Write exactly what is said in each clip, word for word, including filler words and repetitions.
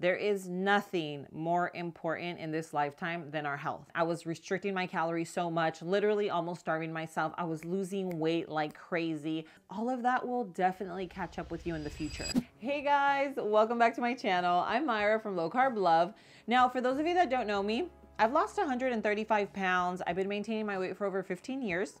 There is nothing more important in this lifetime than our health. I was restricting my calories so much, literally almost starving myself. I was losing weight like crazy. All of that will definitely catch up with you in the future. Hey guys, welcome back to my channel. I'm Myra from Low Carb Love. Now, for those of you that don't know me, I've lost one hundred thirty-five pounds. I've been maintaining my weight for over fifteen years.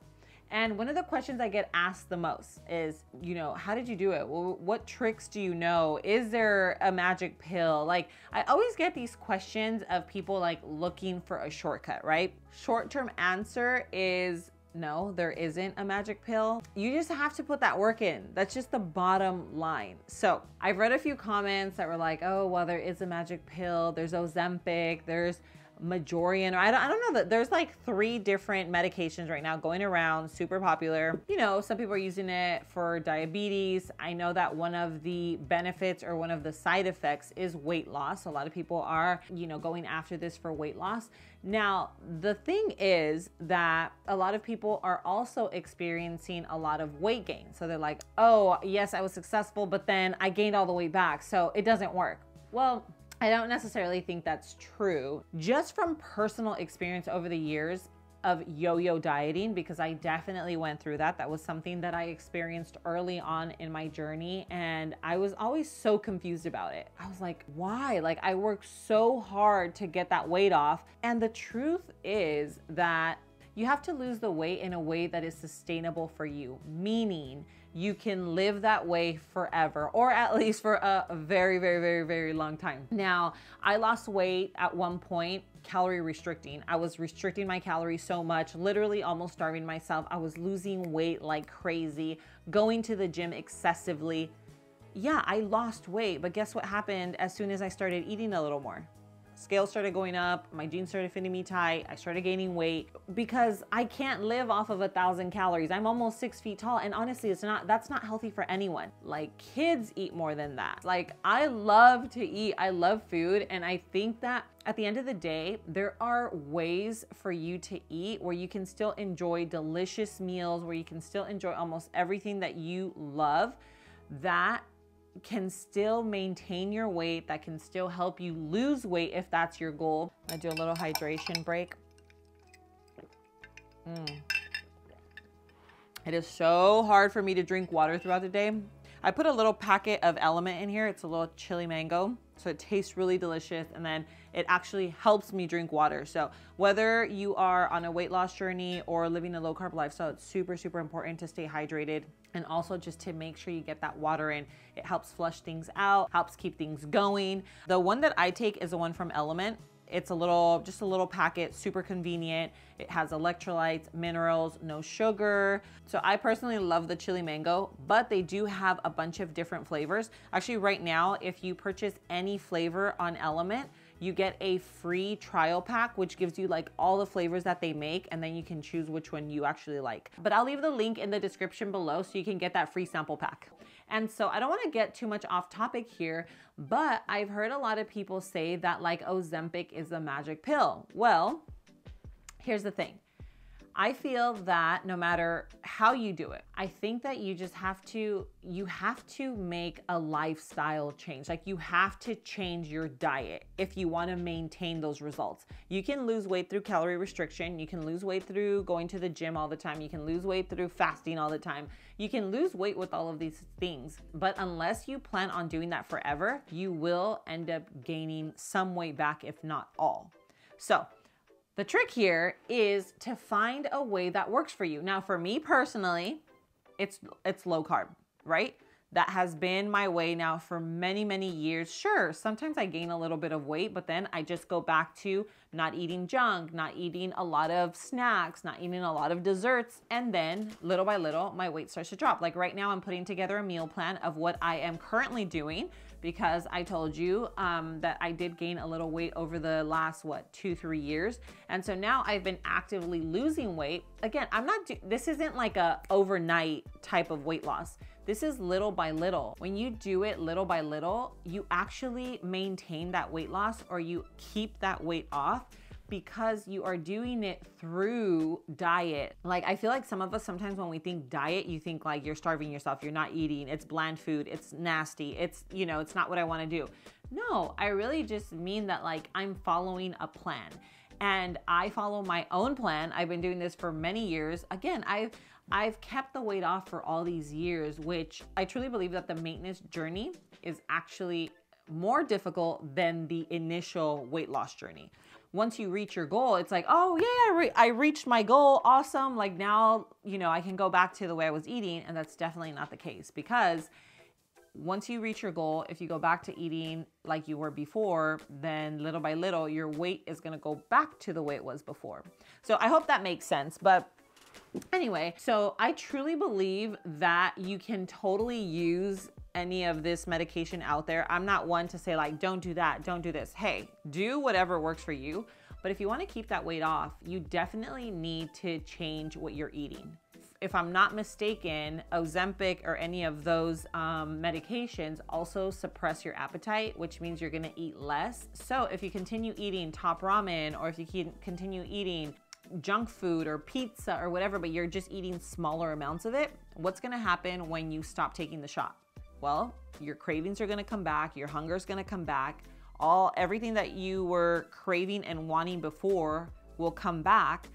And one of the questions I get asked the most is, you know, how did you do it? Well, what tricks do you know? Is there a magic pill? Like, I always get these questions of people like looking for a shortcut, right? Short-term answer is no, there isn't a magic pill. You just have to put that work in. That's just the bottom line. So I've read a few comments that were like, oh, well, there is a magic pill. There's Ozempic, there's Majorian, or I don't, I don't know that there's like three different medications right now going around, super popular. You know, some people are using it for diabetes. I know that one of the benefits or one of the side effects is weight loss. A lot of people are, you know, going after this for weight loss. Now, the thing is that a lot of people are also experiencing a lot of weight gain. So they're like, oh, yes, I was successful, but then I gained all the way back, so it doesn't work. Well, I don't necessarily think that's true. Just from personal experience over the years of yo-yo dieting, because I definitely went through that. That was something that I experienced early on in my journey, and I was always so confused about it. I was like, why? Like, I worked so hard to get that weight off. And the truth is that you have to lose the weight in a way that is sustainable for you, meaning you can live that way forever, or at least for a very, very, very, very long time. Now, I lost weight at one point, calorie restricting. I was restricting my calories so much, literally almost starving myself. I was losing weight like crazy, going to the gym excessively. Yeah, I lost weight, but guess what happened as soon as I started eating a little more? Scales started going up, my jeans started fitting me tight, I started gaining weight because I can't live off of a thousand calories. I'm almost six feet tall, and honestly, it's not, that's not healthy for anyone. Like, kids eat more than that. Like, I love to eat, I love food, and I think that at the end of the day, there are ways for you to eat where you can still enjoy delicious meals, where you can still enjoy almost everything that you love, that can still maintain your weight, that can still help you lose weight if that's your goal. I do a little hydration break. Mm. It is so hard for me to drink water throughout the day. I put a little packet of Element in here. It's a little chili mango, so it tastes really delicious, and then it actually helps me drink water. So whether you are on a weight loss journey or living a low carb lifestyle, it's super, super important to stay hydrated, and also just to make sure you get that water in. It helps flush things out, helps keep things going. The one that I take is the one from Element. It's a little, just a little packet, super convenient. It has electrolytes, minerals, no sugar. So I personally love the chili mango, but they do have a bunch of different flavors. Actually, right now, if you purchase any flavor on Element, you get a free trial pack, which gives you like all the flavors that they make, and then you can choose which one you actually like. But I'll leave the link in the description below so you can get that free sample pack. And so I don't wanna get too much off topic here, but I've heard a lot of people say that like Ozempic is the magic pill. Well, here's the thing. I feel that no matter how you do it, I think that you just have to, you have to make a lifestyle change. Like, you have to change your diet if you want to maintain those results. You can lose weight through calorie restriction. You can lose weight through going to the gym all the time. You can lose weight through fasting all the time. You can lose weight with all of these things, but unless you plan on doing that forever, you will end up gaining some weight back, if not all. So the trick here is to find a way that works for you. Now, for me personally, it's it's low carb, right? That has been my way now for many, many years. Sure, sometimes I gain a little bit of weight, but then I just go back to not eating junk, not eating a lot of snacks, not eating a lot of desserts. And then little by little, my weight starts to drop. Like right now, I'm putting together a meal plan of what I am currently doing, because I told you um, that I did gain a little weight over the last, what, two, three years. And so now I've been actively losing weight. Again, I'm not, do this isn't like a overnight type of weight loss. This is little by little. When you do it little by little, you actually maintain that weight loss, or you keep that weight off because you are doing it through diet. Like, I feel like some of us sometimes when we think diet, you think like you're starving yourself, you're not eating, it's bland food, it's nasty, it's, you know, it's not what I wanna do. No, I really just mean that like I'm following a plan. And I follow my own plan. I've been doing this for many years. Again, I've I've kept the weight off for all these years, which I truly believe that the maintenance journey is actually more difficult than the initial weight loss journey. Once you reach your goal, it's like, oh yeah, I, re I reached my goal, awesome. Like now, you know, I can go back to the way I was eating, and that's definitely not the case, because once you reach your goal, if you go back to eating like you were before, then little by little, your weight is gonna go back to the way it was before. So I hope that makes sense, but anyway, so I truly believe that you can totally use any of this medication out there. I'm not one to say like, don't do that, don't do this. Hey, do whatever works for you. But if you wanna keep that weight off, you definitely need to change what you're eating. If I'm not mistaken, Ozempic or any of those um, medications also suppress your appetite, which means you're gonna eat less. So if you continue eating top ramen, or if you can continue eating junk food or pizza or whatever, but you're just eating smaller amounts of it, what's gonna happen when you stop taking the shot? Well, your cravings are gonna come back, your hunger's gonna come back, all everything that you were craving and wanting before will come back.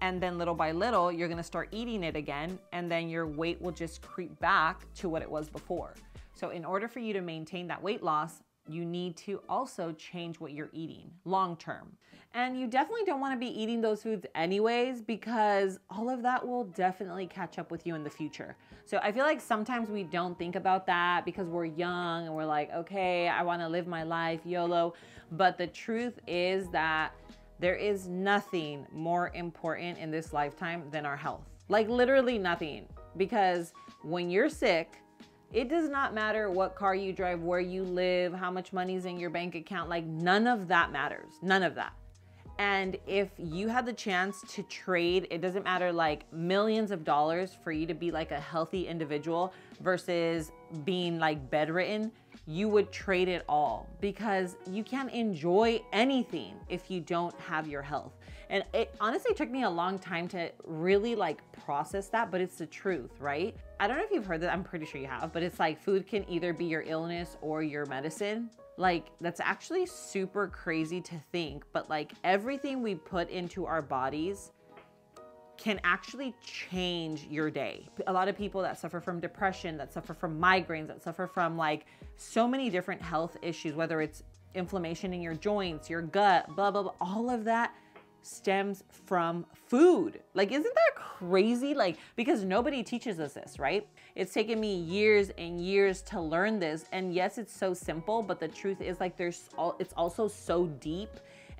And then little by little, you're gonna start eating it again, and then your weight will just creep back to what it was before. So in order for you to maintain that weight loss, you need to also change what you're eating long-term. And you definitely don't wanna be eating those foods anyways, because all of that will definitely catch up with you in the future. So I feel like sometimes we don't think about that because we're young and we're like, okay, I wanna live my life, YOLO. But the truth is that there is nothing more important in this lifetime than our health. Like literally nothing, because when you're sick, it does not matter what car you drive, where you live, how much money's in your bank account, like none of that matters, none of that. And if you had the chance to trade, it doesn't matter like millions of dollars for you to be like a healthy individual versus being like bedridden, you would trade it all, because you can't enjoy anything if you don't have your health. And it honestly took me a long time to really like process that, but it's the truth, right? I don't know if you've heard that, I'm pretty sure you have, but it's like food can either be your illness or your medicine. Like that's actually super crazy to think, but like everything we put into our bodies can actually change your day. A lot of people that suffer from depression, that suffer from migraines, that suffer from like so many different health issues, whether it's inflammation in your joints, your gut, blah, blah, blah, all of that stems from food. Like, isn't that crazy? Like, because nobody teaches us this, right? It's taken me years and years to learn this. And yes, it's so simple, but the truth is like there's all, it's also so deep.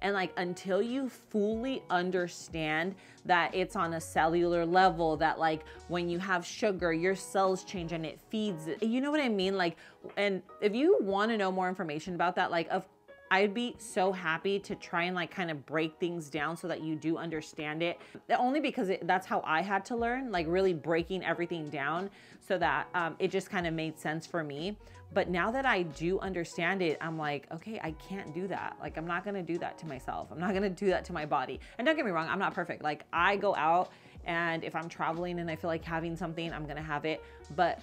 And like, until you fully understand that it's on a cellular level, that like when you have sugar, your cells change and it feeds it. You know what I mean? Like, and if you wanna know more information about that, like of, I'd be so happy to try and like kind of break things down so that you do understand it. Only because it, that's how I had to learn, like really breaking everything down so that um, it just kind of made sense for me. But now that I do understand it, I'm like, okay, I can't do that. Like, I'm not gonna do that to myself. I'm not gonna do that to my body. And don't get me wrong, I'm not perfect. Like, I go out and if I'm traveling and I feel like having something, I'm gonna have it. But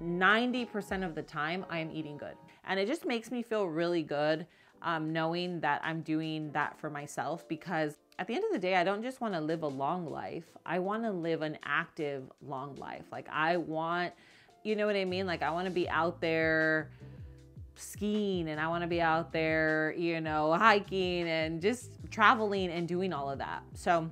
ninety percent of the time, I am eating good. And it just makes me feel really good um, knowing that I'm doing that for myself, because at the end of the day, I don't just wanna live a long life. I wanna live an active, long life. Like, I want, you know what I mean? Like, I wanna be out there skiing, and I wanna be out there, you know, hiking and just traveling and doing all of that. So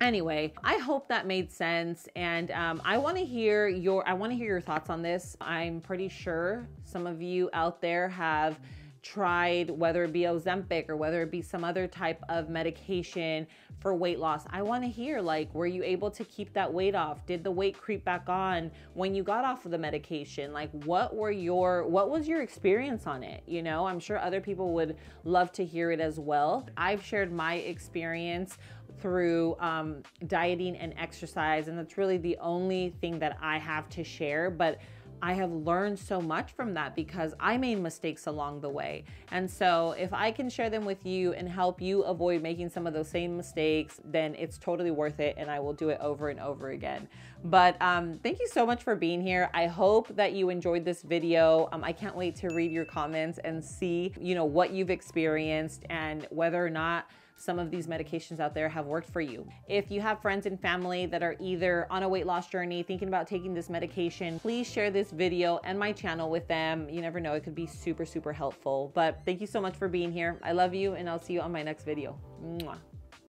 anyway, I hope that made sense. And um, I wanna hear your, I wanna hear your thoughts on this. I'm pretty sure some of you out there have tried, whether it be Ozempic or whether it be some other type of medication for weight loss. I wanna hear, like, were you able to keep that weight off? Did the weight creep back on when you got off of the medication? Like, what were your, what was your experience on it? You know, I'm sure other people would love to hear it as well. I've shared my experience through um, dieting and exercise, and that's really the only thing that I have to share. But I have learned so much from that because I made mistakes along the way. And so if I can share them with you and help you avoid making some of those same mistakes, then it's totally worth it, and I will do it over and over again. But um, thank you so much for being here. I hope that you enjoyed this video. Um, I can't wait to read your comments and see, you know, what you've experienced and whether or not some of these medications out there have worked for you. If you have friends and family that are either on a weight loss journey, thinking about taking this medication, please share this video and my channel with them. You never know, it could be super, super helpful. But thank you so much for being here. I love you, and I'll see you on my next video. Mwah.